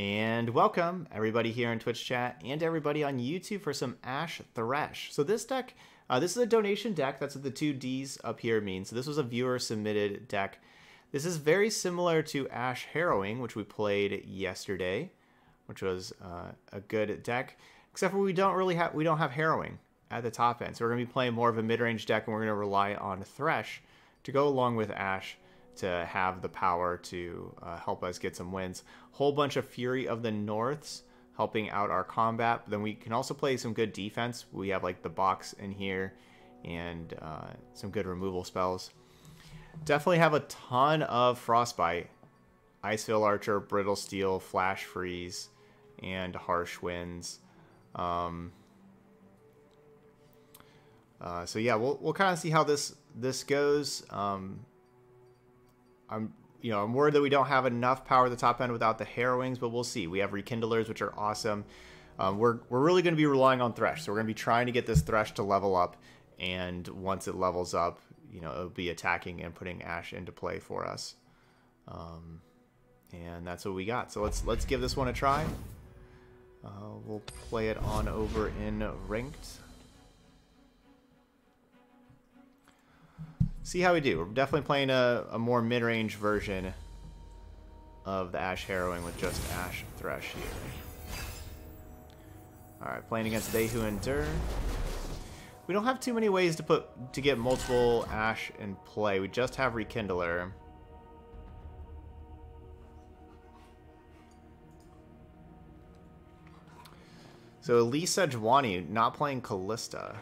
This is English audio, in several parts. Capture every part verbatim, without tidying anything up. And welcome everybody here in Twitch chat and everybody on YouTube for some Ashe Thresh. So this deck, uh, this is a donation deck. That's what the two D's up here mean. So this was a viewer submitted deck. This is very similar to Ashe Harrowing, which we played yesterday, which was uh, a good deck. Except for we don't really have we don't have Harrowing at the top end. So we're gonna be playing more of a mid-range deck, and we're gonna rely on Thresh to go along with Ashe to have the power to uh, help us get some wins. Whole bunch of Fury of the Norths helping out our combat. But then we can also play some good defense. We have like the box in here and uh, some good removal spells. Definitely have a ton of Frostbite, Icefield Archer, Brittle Steel, Flash Freeze, and Harsh Winds. Um, uh, so yeah, we'll we'll kind of see how this this goes. Um, I'm, you know, I'm worried that we don't have enough power at the top end without the Harrowings, but we'll see. We have Rekindlers, which are awesome. Um, we're, we're really going to be relying on Thresh. So we're going to be trying to get this Thresh to level up. And once it levels up, you know, it'll be attacking and putting Ashe into play for us. Um, and that's what we got. So let's, let's give this one a try. Uh, we'll play it on over in Ranked. See how we do. We're definitely playing a, a more mid-range version of the Ashe Harrowing with just Ashe Thresh here. Alright, playing against They Who Endure. We don't have too many ways to put to get multiple Ashe in play. We just have Rekindler. So Elise Sejuani, not playing Callista.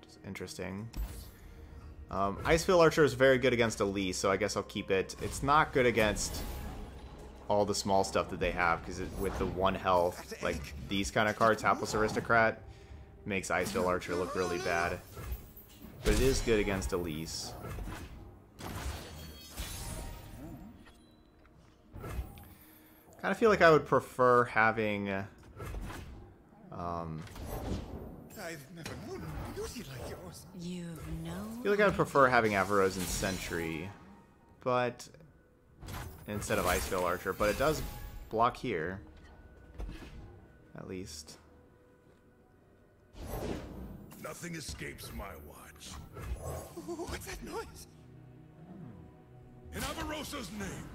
Which is interesting. Um, Icefield Archer is very good against Elise, so I guess I'll keep it. It's not good against all the small stuff that they have, because with the one health, like these kind of cards, Hapless Aristocrat makes Icefield Archer look really bad. But it is good against Elise. Kind of feel like I would prefer having um, I've never known a beauty like yours. You've known. I feel like I would prefer having Avarosan Sentry, but instead of Icefield Archer, but it does block here, at least. Nothing escapes my watch. Ooh, what's that noise? In Avarosa's name.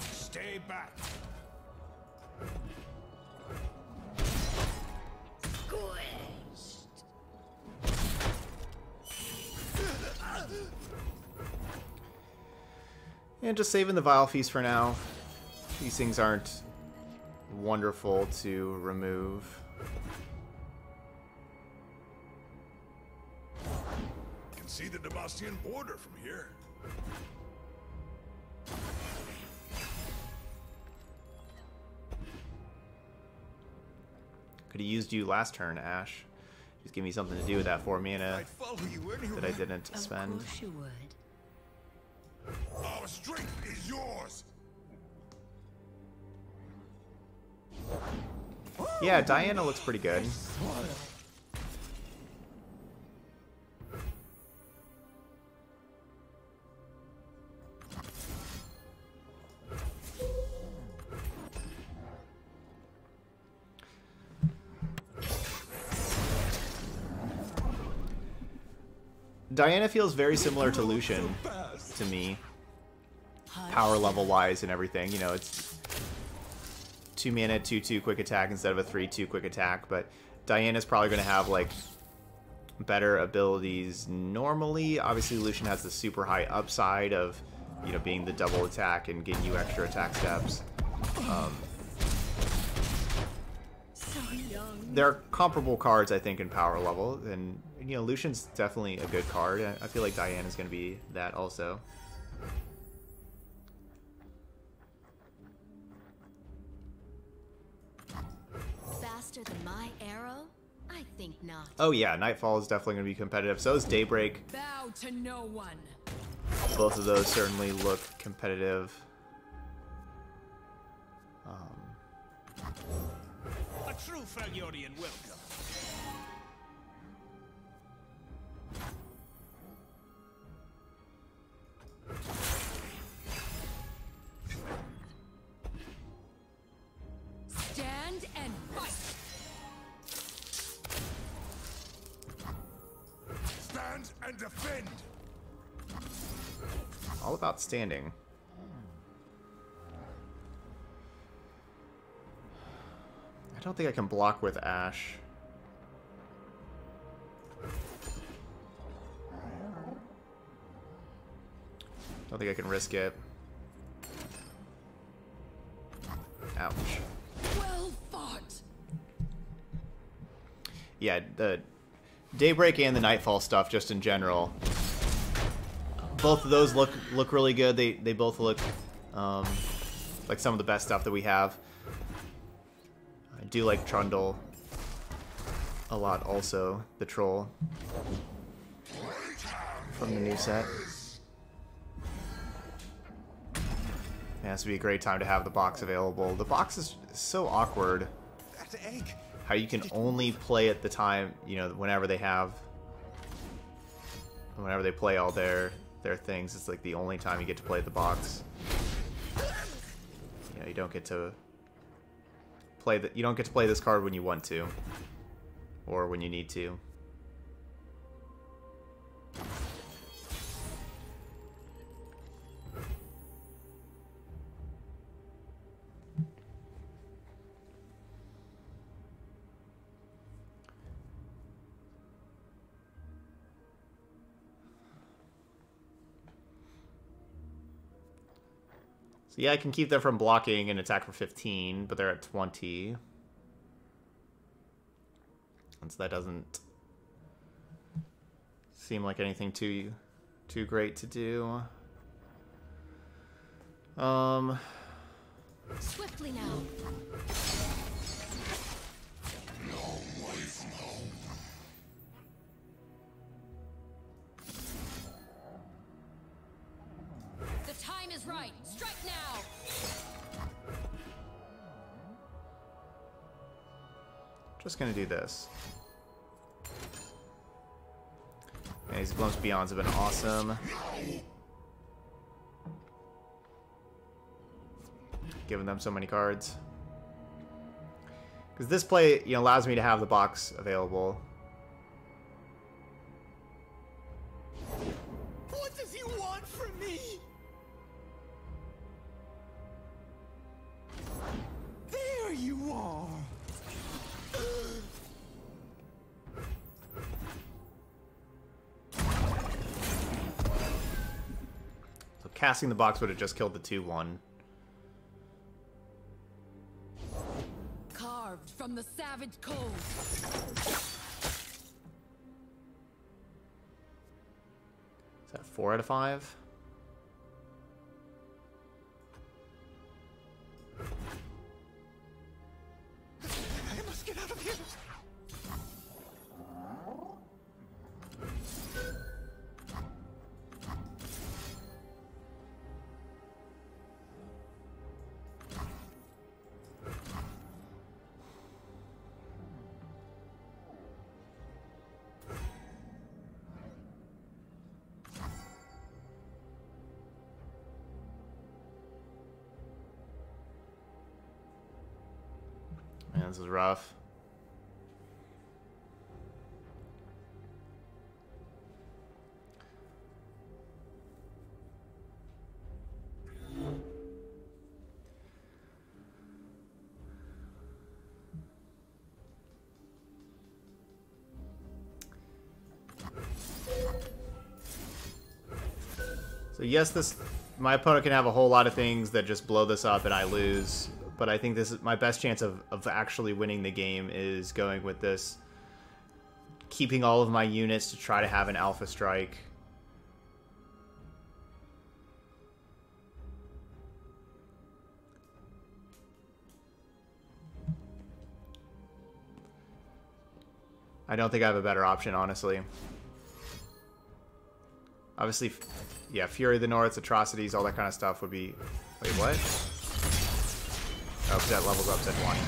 Stay back. And just saving the Vile Feast for now. These things aren't wonderful to remove. You can see the Demacian border from here. Could have used you last turn, Ashe. Just give me something to do with that four mana that I didn't spend. Of course you would. Our strength is yours. Yeah, Diana looks pretty good. Diana feels very similar to Lucian to me, power level wise and everything. You know, it's two mana, two two quick attack instead of a three two quick attack. But Diana's probably going to have like better abilities normally. Obviously, Lucian has the super high upside of, you know, being the double attack and getting you extra attack steps. Um, they're comparable cards, I think, in power level, and you know, Lucian's definitely a good card. I feel like Diana's going to be that also. Faster than my arrow? I think not. Oh yeah, Nightfall is definitely going to be competitive. So is Daybreak. Bow to no one. Both of those certainly look competitive. Um. A true Fragorian welcome. You and defend. All about standing. I don't think I can block with Ashe. Don't think I can risk it. Ouch. Well fought. Yeah, the Daybreak and the Nightfall stuff, just in general. Both of those look look really good. They they both look um, like some of the best stuff that we have. I do like Trundle a lot, also the troll from the new set. Yeah, this would be a great time to have the box available. The box is so awkward. How you can only play at the time, you know, whenever they have, whenever they play all their their things. It's like the only time you get to play the box. You know, you don't get to play that. You don't get to play this card when you want to, or when you need to. Yeah, I can keep them from blocking and attack for fifteen, but they're at twenty. And so that doesn't seem like anything too too great to do. Um Swiftly now. No way from home. The time is right. Strike now. Just gonna do this. Yeah, these Glimpse Beyonds have been awesome. Giving them so many cards. Because this play, you know, allows me to have the box available. Casting the box would have just killed the two one. Carved from the savage cold. Is that four out of five? I must get out of here. This is rough. So yes, this my opponent can have a whole lot of things that just blow this up and I lose. But I think this is my best chance of, of actually winning the game is going with this. Keeping all of my units to try to have an alpha strike. I don't think I have a better option, honestly. Obviously, yeah, Fury of the North, atrocities, all that kind of stuff would be... Wait, what? Oh, that levels up Sejuani.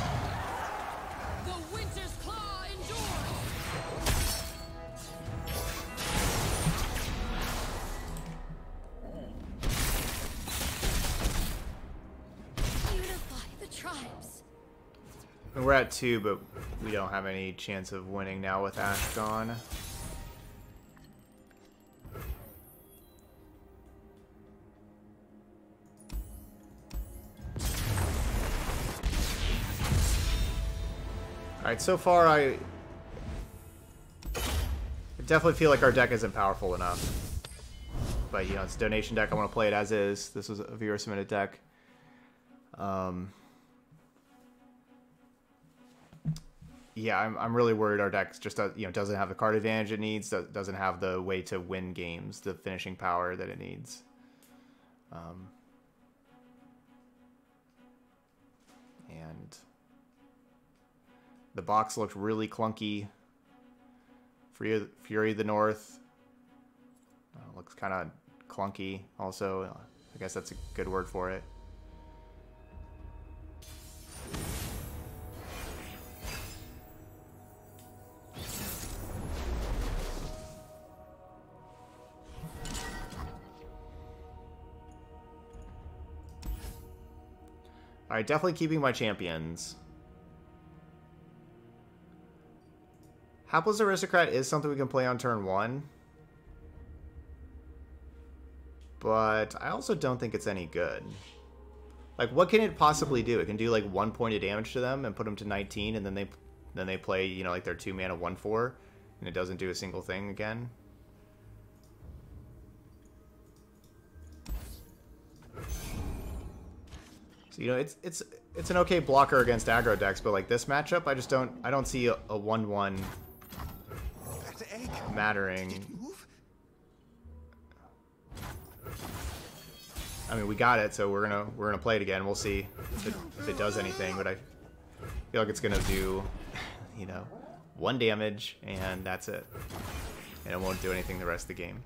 The winter's claw endures. Unify the tribes. We're at two, but we don't have any chance of winning now with Ashe gone. Alright, so far I... I definitely feel like our deck isn't powerful enough. But, you know, it's a donation deck. I want to play it as is. This was a viewer-submitted deck. Um, yeah, I'm, I'm really worried our deck just does, you know, doesn't have the card advantage it needs, doesn't have the way to win games, the finishing power that it needs. Um, and the box looked really clunky. Fury of the North uh, looks kind of clunky also. I guess that's a good word for it. Alright, definitely keeping my champions. Hapless Aristocrat is something we can play on turn one. But I also don't think it's any good. Like, what can it possibly do? It can do, like, one point of damage to them and put them to nineteen, and then they then they play, you know, like, their two-mana one four, and it doesn't do a single thing again. You know, it's it's it's an okay blocker against aggro decks, but like this matchup, I just don't I don't see a one one mattering. I mean, we got it, so we're gonna we're gonna play it again. We'll see if it, if it does anything, but I feel like it's gonna do, you know, one damage and that's it, and it won't do anything the rest of the game.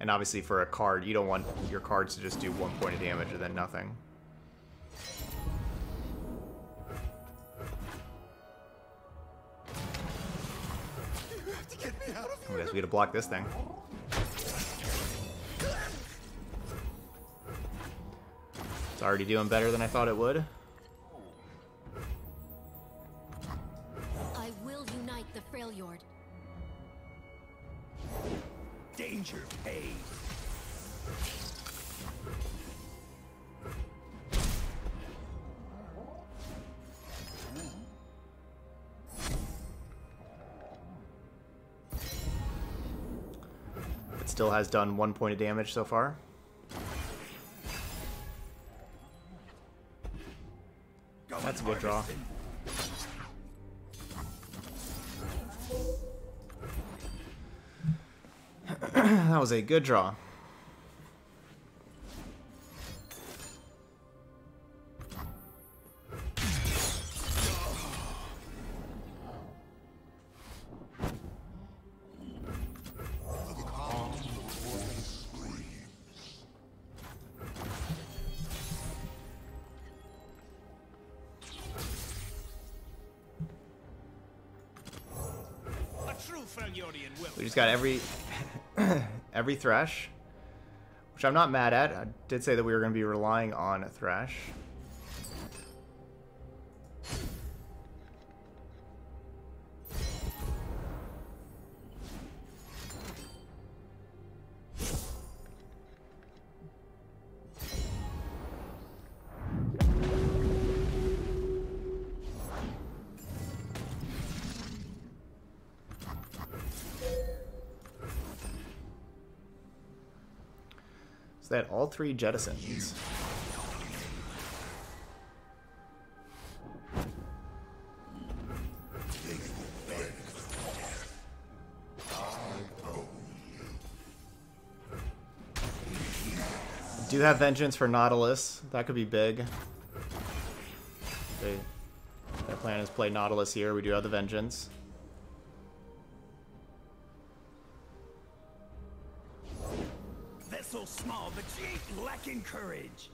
And obviously for a card, you don't want your cards to just do one point of damage and then nothing. You have to get me out of here. I guess we gotta block this thing. It's already doing better than I thought it would. I will unite the Freljord. Danger pays. It still has done one point of damage so far. That's a good draw. That was a good draw. We just got every... Every Thresh, which I'm not mad at. I did say that we were going to be relying on a Thresh. That all three jettisons. Do have Vengeance for Nautilus. That could be big. They, their plan is play Nautilus here. We do have the Vengeance. Courage.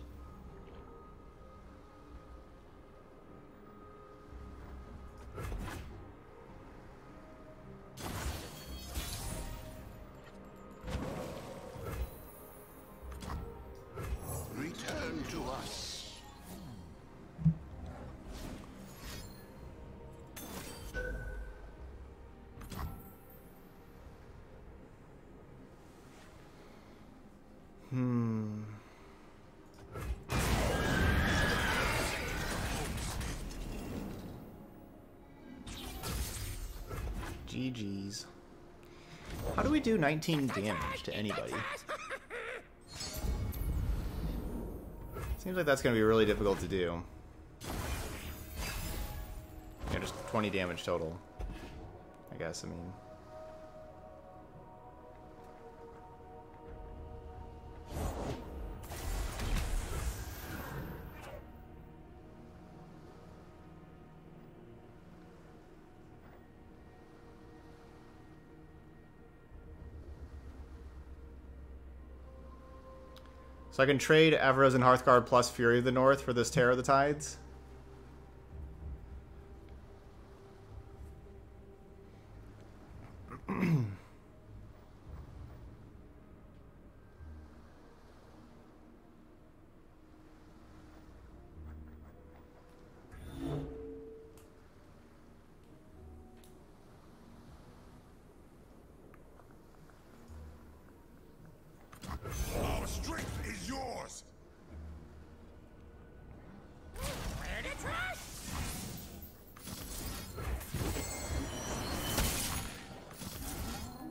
Return to us. Hmm. G G's. How do we do nineteen damage to anybody? Seems like that's going to be really difficult to do. Yeah, just twenty damage total. I guess, I mean... So I can trade Avarosan Hearthguard plus Fury of the North for this Terror of the Tides.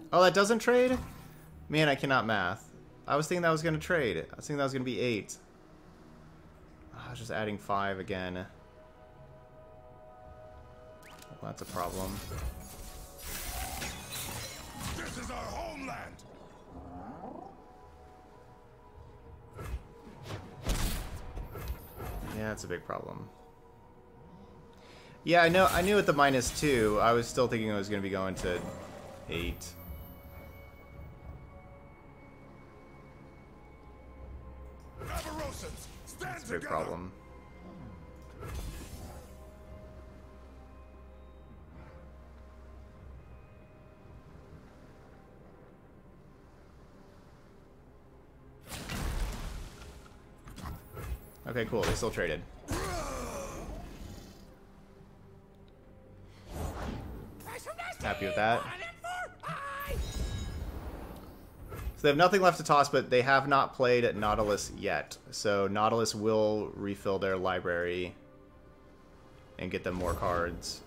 Oh, that doesn't trade? Man, I cannot math. I was thinking that was going to trade. I was thinking that was going to be eight. Oh, I was just adding five again. Well, that's a problem. This is our homeland. Yeah, that's a big problem. Yeah, I know. I knew at the minus two, I was still thinking I was going to be going to eight. That's a big problem. Okay, cool. They still traded. Happy with that. So they have nothing left to toss, but they have not played Nautilus yet. So Nautilus will refill their library and get them more cards.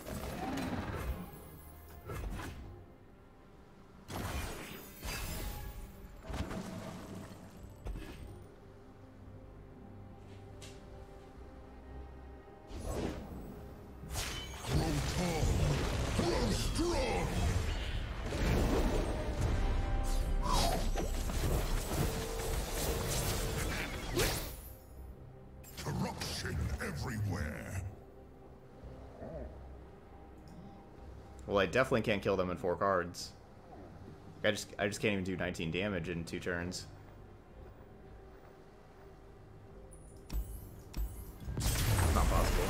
Definitely can't kill them in four cards. I just I just can't even do nineteen damage in two turns. It's not possible.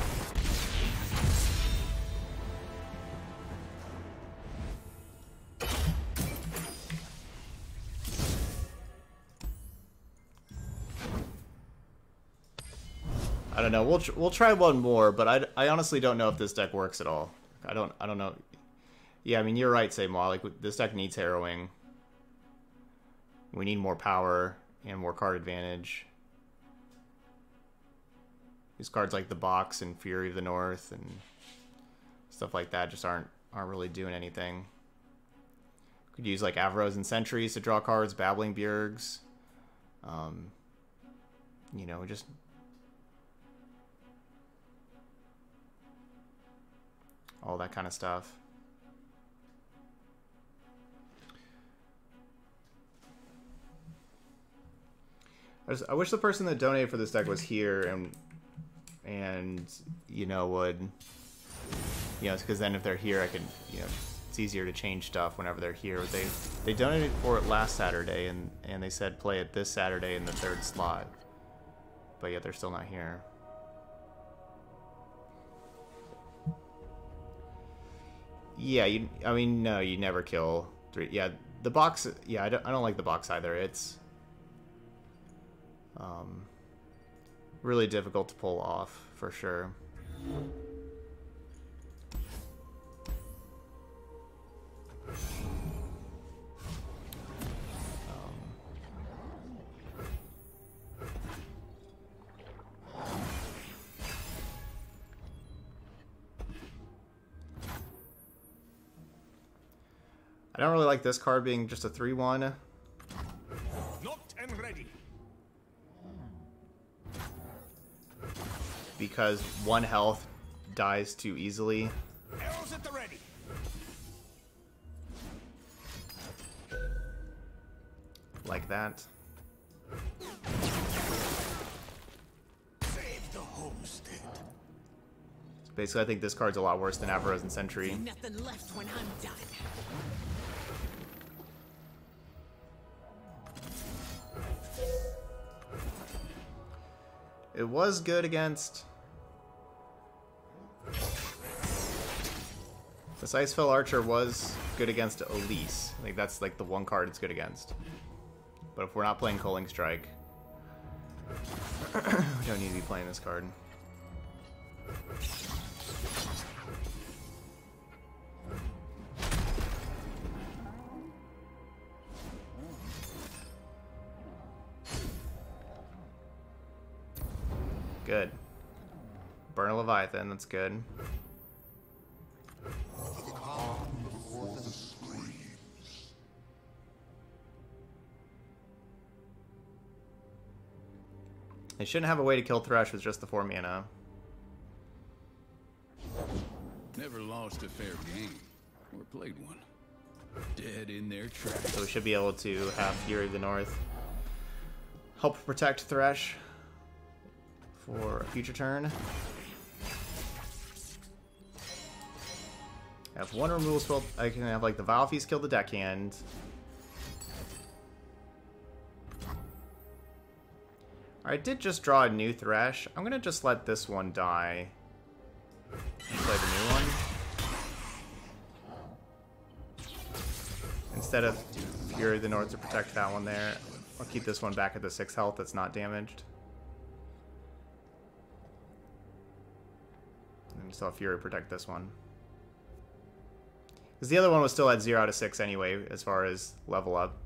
I don't know. We'll tr we'll try one more, but I I honestly don't know if this deck works at all. I don't I don't know. Yeah, I mean, you're right, Seymour. Like, this deck needs Harrowing. We need more power and more card advantage. These cards like the Box and Fury of the North and stuff like that just aren't aren't really doing anything. Could use like Avarosan Sentries to draw cards, Babbling Bjergs. Um, you know, just. All that kind of stuff. I wish the person that donated for this deck was here and, and you know, would, you know, because then if they're here, I can, you know, it's easier to change stuff whenever they're here. They they donated for it last Saturday, and, and they said play it this Saturday in the third slot. But yet they're still not here. Yeah, you, I mean, no, you never kill three. Yeah, the box, yeah, I don't, I don't like the box either. It's... Um, really difficult to pull off, for sure. Um, I don't really like this card being just a three one. Locked and ready. Because one health dies too easily. Arrows at the ready. Like that. Save the homestead. So basically, I think this card's a lot worse than Avarosan Sentry. Nothing left when I'm done. It was good against this Icefield Archer. Was good against Elise. I think that's like the one card it's good against. But if we're not playing Culling Strike, we don't need to be playing this card. Good. Burn a Leviathan, that's good. They shouldn't have a way to kill Thresh with just the four mana. Never lost a fair game, or played one. Dead in their tracks. So we should be able to have Fury of the North help protect Thresh for a future turn. I have one removal spell. I can have like the Vile Feast kill the deckhand. I did just draw a new Thresh. I'm gonna just let this one die and play the new one. Instead of Fury of the North to protect that one there, I'll keep this one back at the six health that's not damaged. And still have Fury protect this one. Because the other one was still at zero out of six anyway, as far as level up.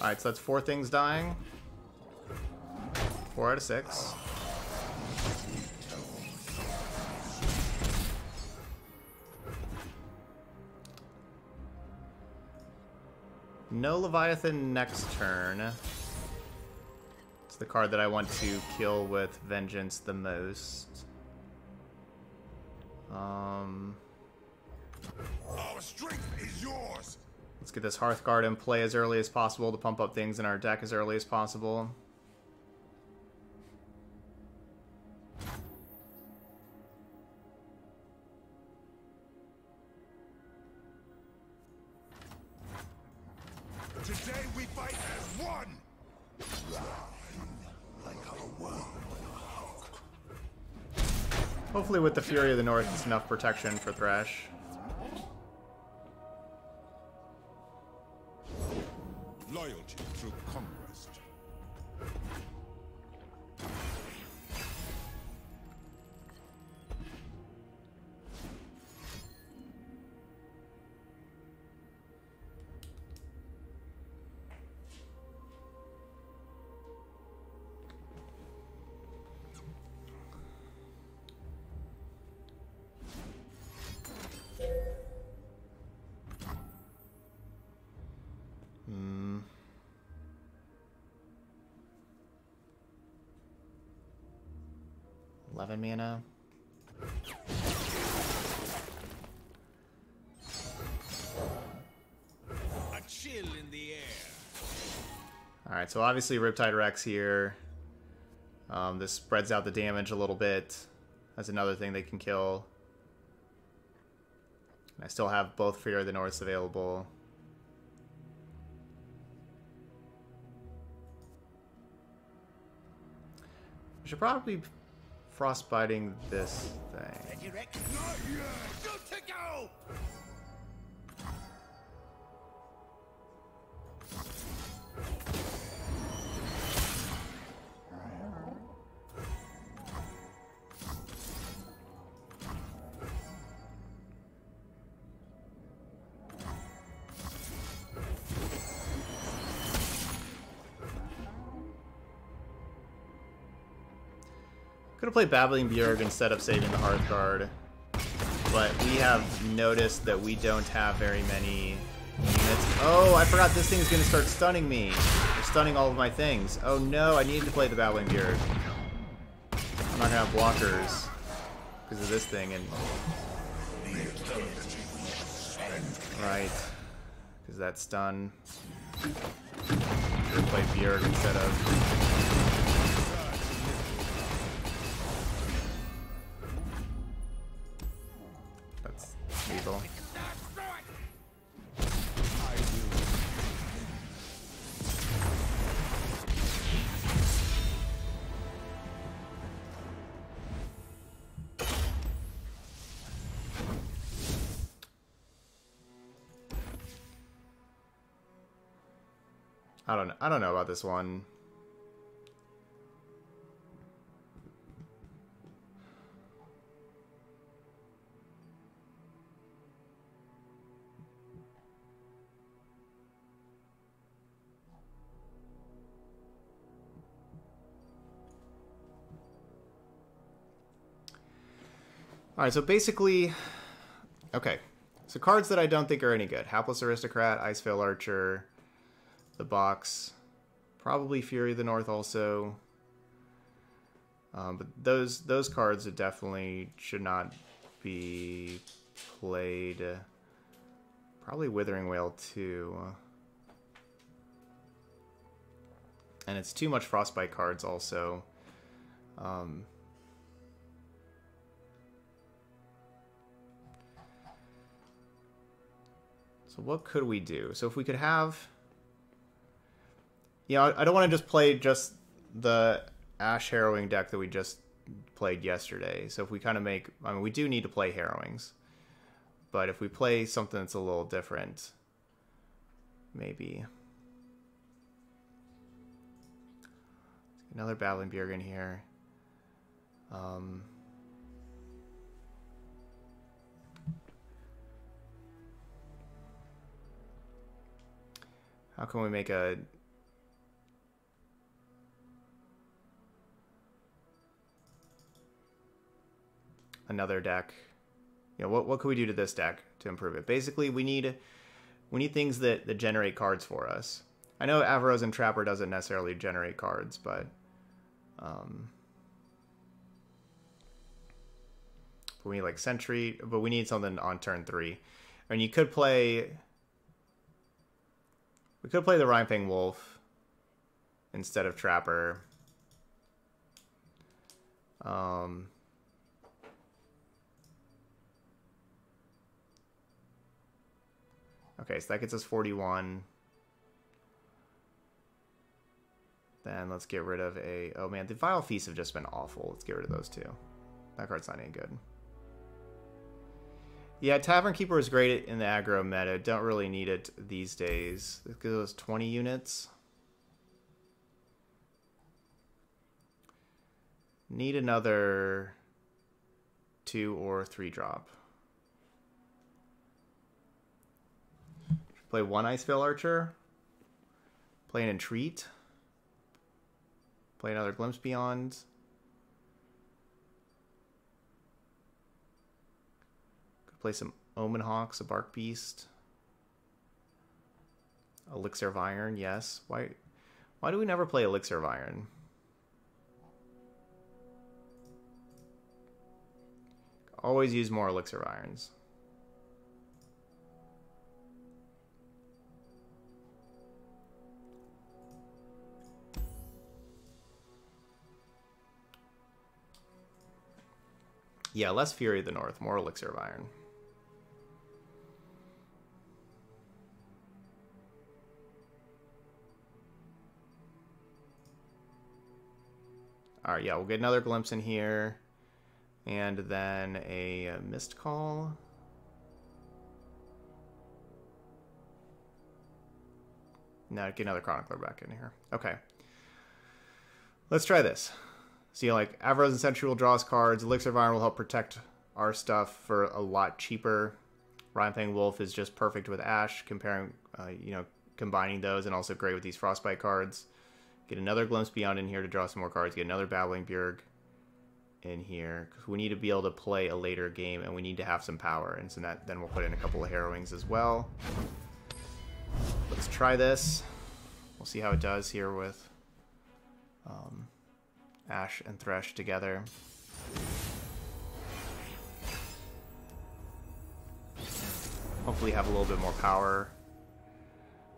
Alright, so that's four things dying. Four out of six. No Leviathan next turn. It's the card that I want to kill with Vengeance the most. Um, Our strength is yours! Let's get this Hearthguard in play as early as possible to pump up things in our deck as early as possible. Today we fight as one. Hopefully with the Fury of the North it's enough protection for Thresh. Loyalty through conquest. eleven mana. A chill in the air. All right, so obviously Riptide Rex here. Um, this spreads out the damage a little bit. That's another thing they can kill. And I still have both Fury of the Norths available. should probably be frostbiting this thing. Could have played Babbling Bjerg instead of saving the Hearthguard, but we have noticed that we don't have very many units. Oh, I forgot this thing is going to start stunning me. They're stunning all of my things. Oh no, I need to play the Babbling Bjerg. I'm not going to have blockers because of this thing. And right, because that's stun. Should have played Bjerg instead of... Evil. I don't I don't know about this one. Alright, so basically, okay, so cards that I don't think are any good. Hapless Aristocrat, Icefield Archer, the box, probably Fury of the North also. Um, but those those cards definitely should not be played. Probably Withering Whale too. And it's too much Frostbite cards also. Um... So what could we do? So if we could have... You know, I don't want to just play just the Ashe Harrowing deck that we just played yesterday. So if we kind of make... I mean, we do need to play Harrowings. But if we play something that's a little different, maybe. Another Babbling Bjerg in here. Um... How can we make a... another deck? You know, what what could we do to this deck to improve it? Basically, we need we need things that, that generate cards for us. I know Avarosan Trapper doesn't necessarily generate cards, but um, we need like Sentry, but we need something on turn three. I mean, you could play. We could play the Rimefang Wolf instead of Trapper. Um, okay, so that gets us forty-one. Then let's get rid of a... Oh man, the Vile Feast have just been awful. Let's get rid of those two. That card's not any good. Yeah, Tavern Keeper is great in the aggro meta. Don't really need it these days. It gives us twenty units. Need another two or three drop. Play one Icefield Archer. Play an Entreat. Play another Glimpse Beyond. Play some Omen Hawks, a Bark Beast, Elixir of Iron. Yes. Why? Why do we never play Elixir of Iron? Always use more Elixir of Irons. Yeah, less Fury of the North, more Elixir of Iron. All right, yeah, we'll get another glimpse in here. And then a, a missed call. Now get another Chronicler back in here. Okay. Let's try this. See, so, like, Avarosan Sentry will draw us cards. Elixir of Iron will help protect our stuff for a lot cheaper. Rimefang Wolf is just perfect with Ashe, comparing, uh, you know, combining those, and also great with these Frostbite cards. Get another Glimpse Beyond in here to draw some more cards. Get another Babbling Bjerg in here, because we need to be able to play a later game, and we need to have some power. And so that, then we'll put in a couple of Harrowings as well. Let's try this. We'll see how it does here with um, Ashe and Thresh together. Hopefully have a little bit more power.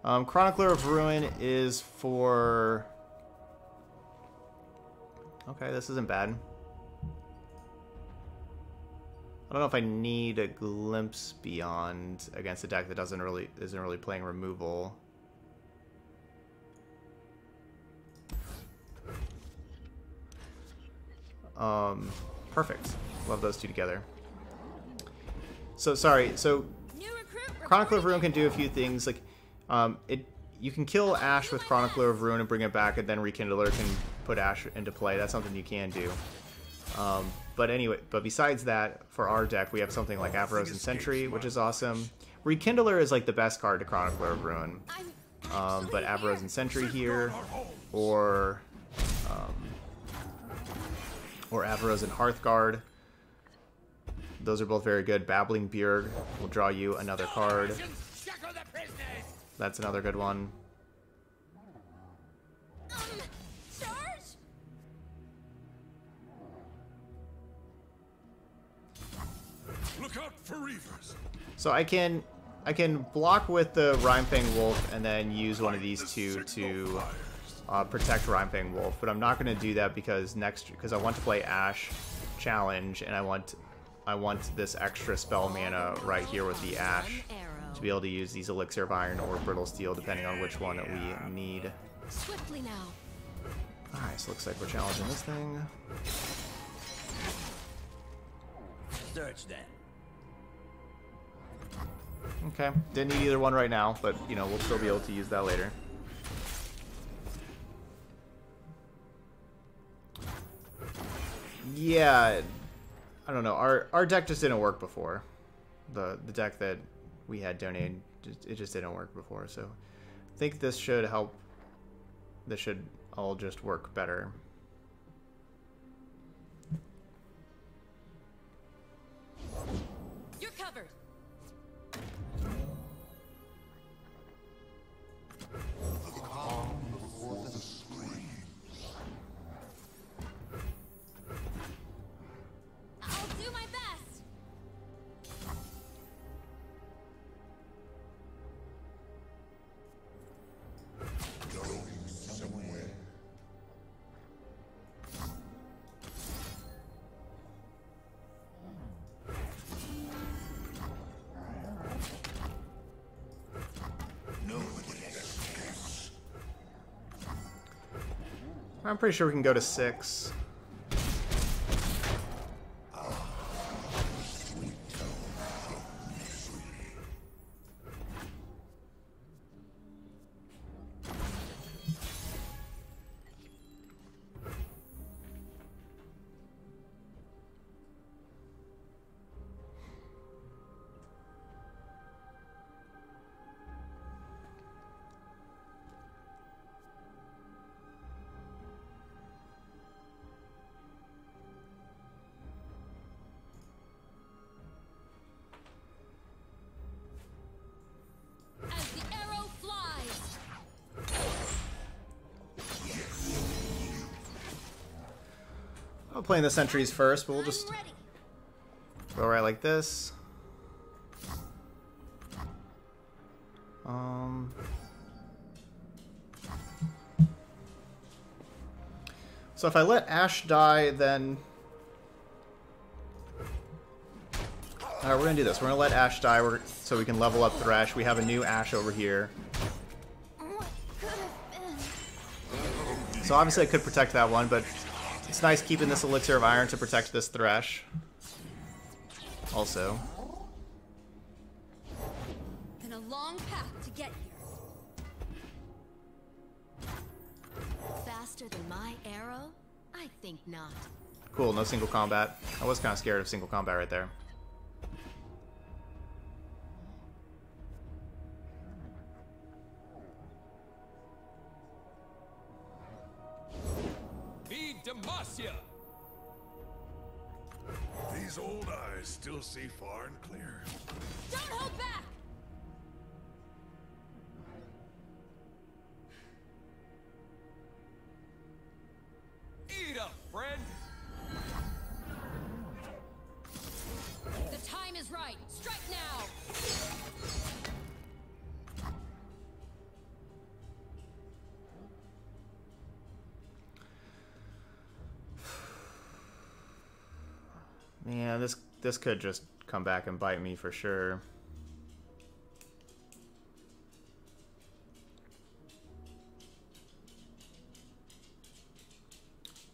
Um, Chronicler of Ruin is for... Okay, this isn't bad. I don't know if I need a Glimpse Beyond against a deck that doesn't really isn't really playing removal. Um, perfect. Love those two together. So sorry. So Chronicler of Ruin can do a few things. Like, um, it you can kill Ashe with Chronicler of Ruin and bring it back, and then Rekindler can put Ashe into play. That's something you can do. Um, but anyway, but besides that, for our deck, we have something like Avarosan Sentry, which is awesome. Rekindler is like the best card to Chronicler of Ruin. Um, but Avarosan Sentry here, or um, or Avarosan Hearthguard. Those are both very good. Babbling Bjerg will draw you another card. That's another good one. Um, Look out for reavers. So I can I can block with the Rimefang Wolf and then use one of these two to uh, protect Rimefang Wolf, but I'm not going to do that because next because I want to play Ashe Challenge, and I want I want this extra spell mana right here with the Ashe to be able to use these Elixir of Iron or Brittle Steel, depending on which one we need. Swiftly now. Alright, so looks like we're challenging this thing. Search that. Okay, didn't need either one right now, but you know, we'll still be able to use that later. Yeah, I don't know. Our our deck just didn't work before. The the deck that we had donated, it just didn't work before. So I think this should help. This should all just work better. You're covered. I'm pretty sure we can go to six. Playing the sentries first, but we'll just go right like this. Um, so if I let Ashe die, then all right, we're gonna do this. We're gonna let Ashe die, we're... so we can level up Thresh. We have a new Ashe over here. So obviously I could protect that one, but It's nice keeping this Elixir of Iron to protect this Thresh. Also. Been a long path to get here. Faster than my arrow? I think not. Cool, no single combat. I was kind of scared of single combat right there. Be Demacia. These old eyes still see far and clear. Don't hold back. Eat up, friend. The time is right. Strike now. Yeah, this this could just come back and bite me for sure.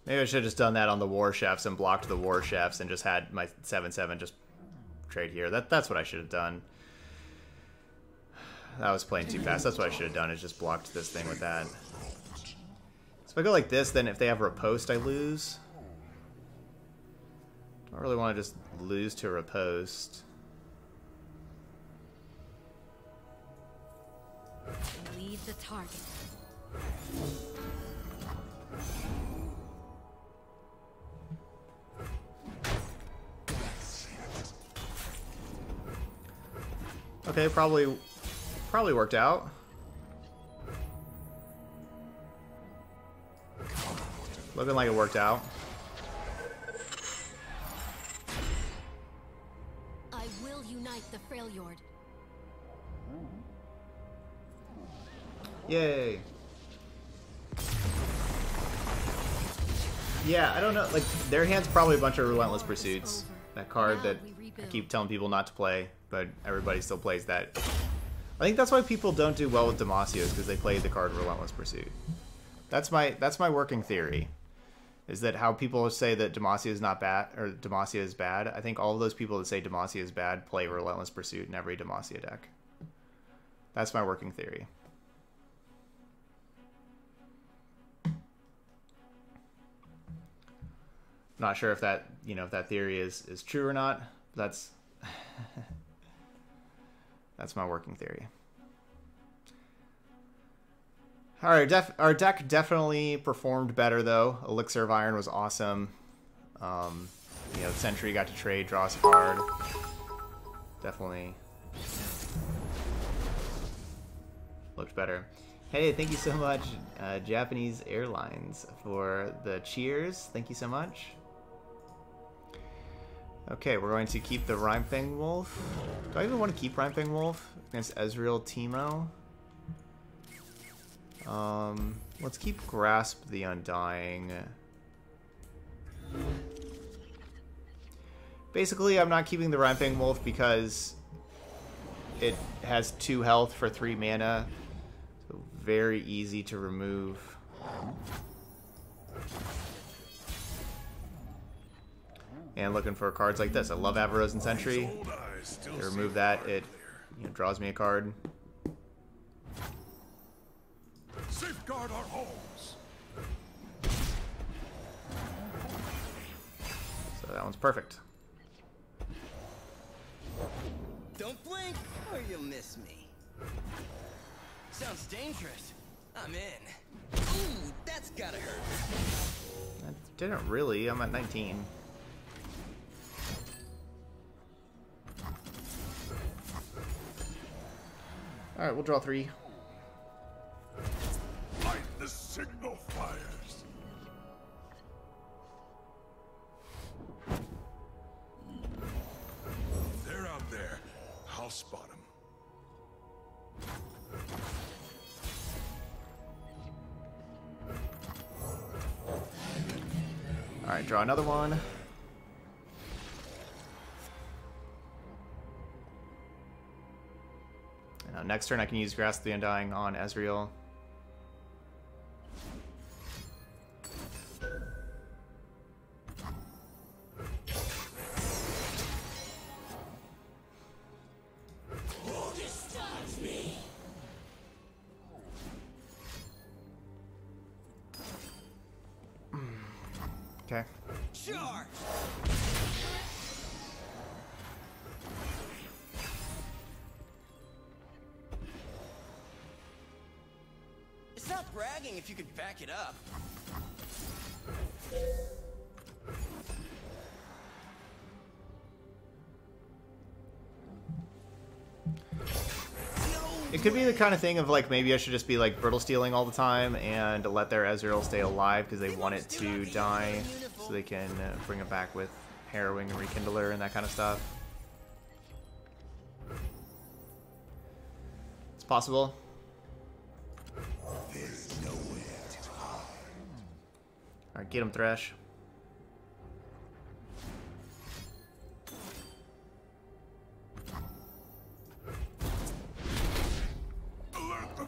Maybe I should have just done that on the war chefs and blocked the war chefs and just had my seven seven just trade here. That that's what I should have done. That was playing too fast. That's what I should have done, is just blocked this thing with that. So if I go like this, then if they have riposte, I lose. I don't really want to just lose to riposte. Lead the target. Okay, probably, probably worked out. Looking like it worked out. I will unite the Freljord. Yay! Yeah, I don't know. Like, their hand's probably a bunch of Relentless Pursuits. That card that I keep telling people not to play, but everybody still plays that. I think that's why people don't do well with Demacia, because they play the card Relentless Pursuit. That's my that's my working theory, is that how people say that Demacia is not bad or Demacia is bad. I think all of those people that say Demacia is bad play Relentless Pursuit in every Demacia deck. That's my working theory. Not sure if that you know if that theory is is true or not. That's that's my working theory. All right, def our deck definitely performed better, though. Elixir of Iron was awesome. Um, you know, Sentry got to trade, draw us a card. Definitely looked better. Hey, thank you so much, uh, Japanese Airlines, for the cheers. Thank you so much. Okay, we're going to keep the Rimefang Wolf. Do I even want to keep Rimefang Wolf against Ezreal Teemo? Um, let's keep Grasp the Undying. Basically, I'm not keeping the Rimefang Wolf because it has two health for three mana. So very easy to remove. And looking for cards like this. I love Avarosan Sentry. To remove that, it you know, draws me a card. Safeguard our homes. So that one's perfect. Don't blink or you'll miss me. Sounds dangerous. I'm in. Ooh, that's gotta hurt. That didn't really. I'm at nineteen. All right, we'll draw three. Light the signal fires. They're out there. I'll spot them. All right, draw another one. Next turn I can use Grasp the Undying on Ezreal. Okay. Sure. It's not bragging if you can back it up. It could be the kind of thing of like maybe I should just be like brittle stealing all the time and let their Ezreal stay alive because they want it to die so they can uh, bring it back with Harrowing and Rekindler and that kind of stuff. It's possible. Alright, get him, Thresh.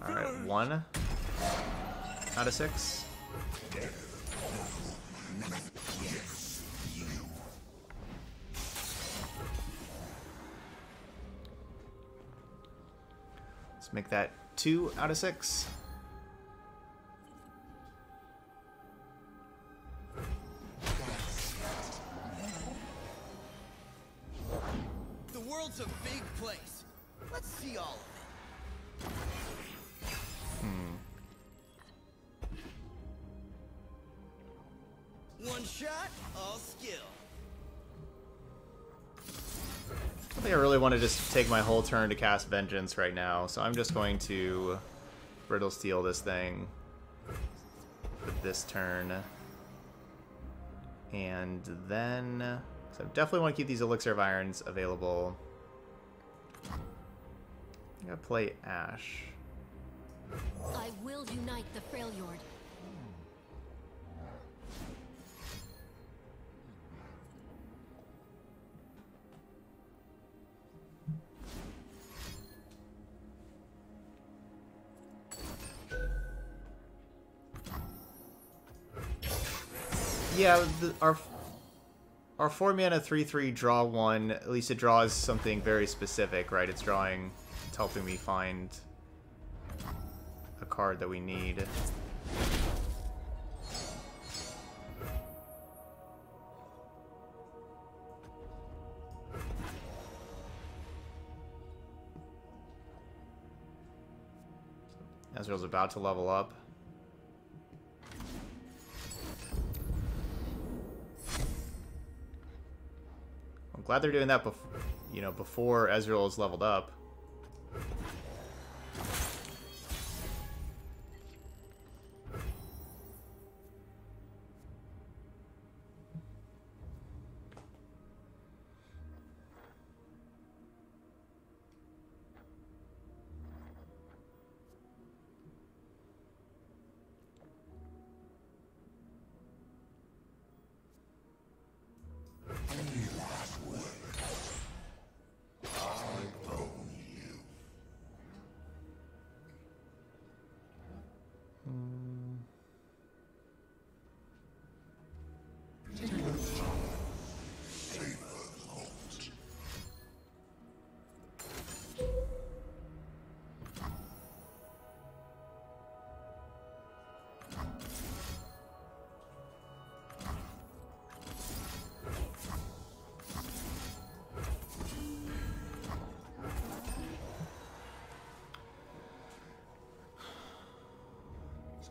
Alright, one out of six. Let's make that two out of six. The world's a big place. Let's see all of it. One shot, all skill. I think I really want to just take my whole turn to cast Vengeance right now, so I'm just going to Brittle Steel this thing for this turn. And then... So I definitely want to keep these Elixir of Irons available. I'm going to play Ashe. I will unite the Freljord. Yeah, the, our our four mana three three draw one. At least it draws something very specific, right? It's drawing, it's helping me find a card that we need. Ezreal's about to level up. I'm glad they're doing that before, you know, before Ezreal is leveled up.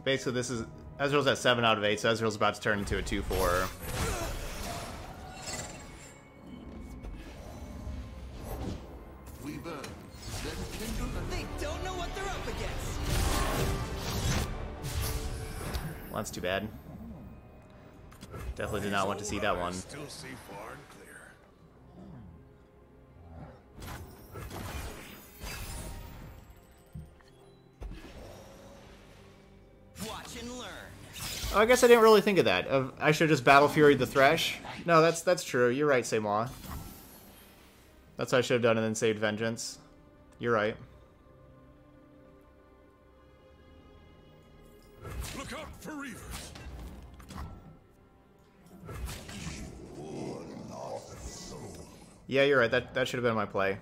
Basically, this is Ezreal's at seven out of eight, so Ezreal's about to turn into a two four. We burn. They don't know what they're up against. Well, that's too bad. Definitely did not want to see that one. I guess I didn't really think of that. I should have just Battle Fury the Thresh. No, that's that's true. You're right, Seymour. That's what I should have done and then saved Vengeance. You're right. Look out for Reavers. Yeah, you're right. That that should have been my play.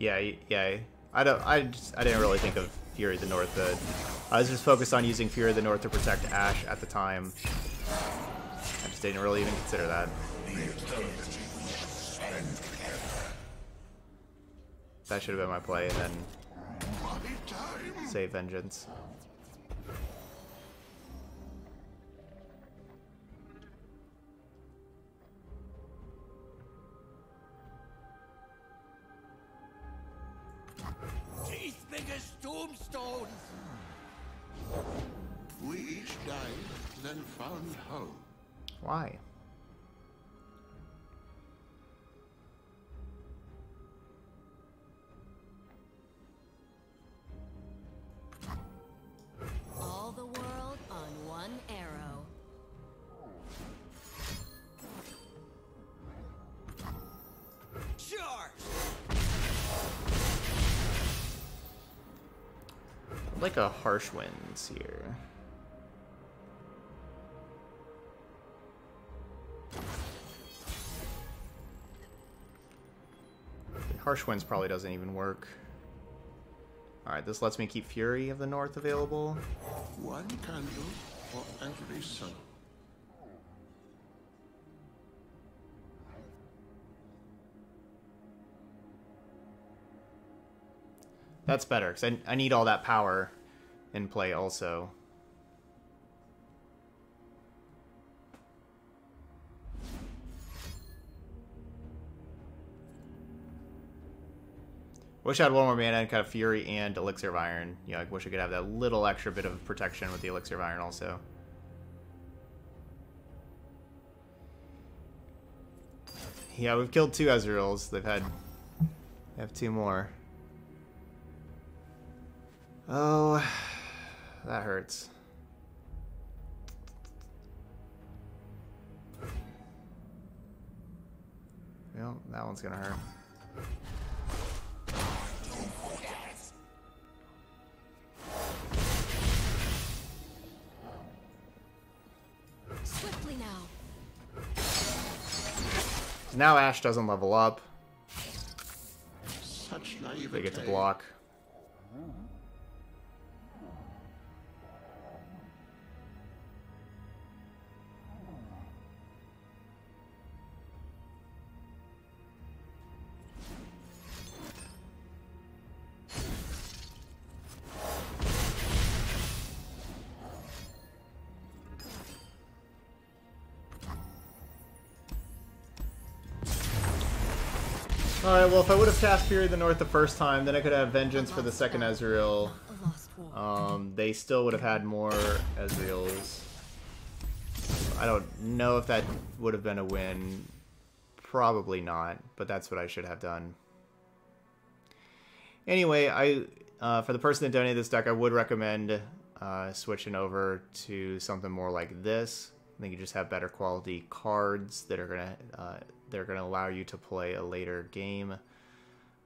Yeah, yeah. I don't. I just, I didn't really think of Fury of the North. But I was just focused on using Fury of the North to protect Ashe at the time. I just didn't really even consider that. That should have been my play, and then save Vengeance. These biggest tombstones. We each died, then found home. Why? All the world on one arrow. Charge! Like a Harsh Winds here. Harsh Winds probably doesn't even work. Alright, this lets me keep Fury of the North available. One candle for every sun. That's better, because I, I need all that power in play also. Wish I had one more mana and kind of Fury and Elixir of Iron. Yeah, I wish I could have that little extra bit of protection with the Elixir of Iron also. Yeah, we've killed two Ezreals. They've had... They have two more. Oh, that hurts. Well, that one's gonna hurt. Now Ashe doesn't level up. Such they get to block. Alright, well, if I would have cast Fury of the North the first time, then I could have Vengeance for the second Ezreal. Um, they still would have had more Ezreals. I don't know if that would have been a win. Probably not, but that's what I should have done. Anyway, I uh, for the person that donated this deck, I would recommend uh, switching over to something more like this. I think you just have better quality cards that are going to... Uh, They're going to allow you to play a later game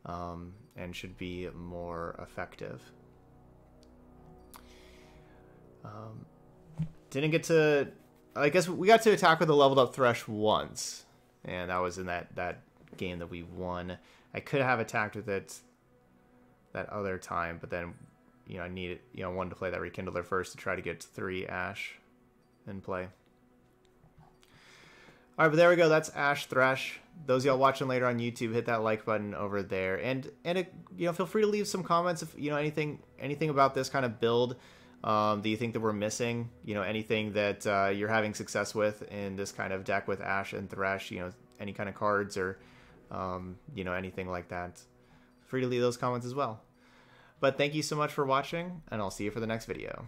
um, and should be more effective. Um, didn't get to... I guess we got to attack with a leveled up Thresh once. And that was in that, that game that we won. I could have attacked with it that other time, but then you know I needed, you know, wanted to play that Rekindler first to try to get three Ashe in play. All right, but there we go. That's Ashe Thresh. Those of y'all watching later on YouTube, hit that like button over there, and and it, you know, feel free to leave some comments if you know anything anything about this kind of build um, that you think that we're missing. You know, anything that uh, you're having success with in this kind of deck with Ashe and Thresh. You know, any kind of cards or um, you know anything like that. Free to leave those comments as well. But thank you so much for watching, and I'll see you for the next video.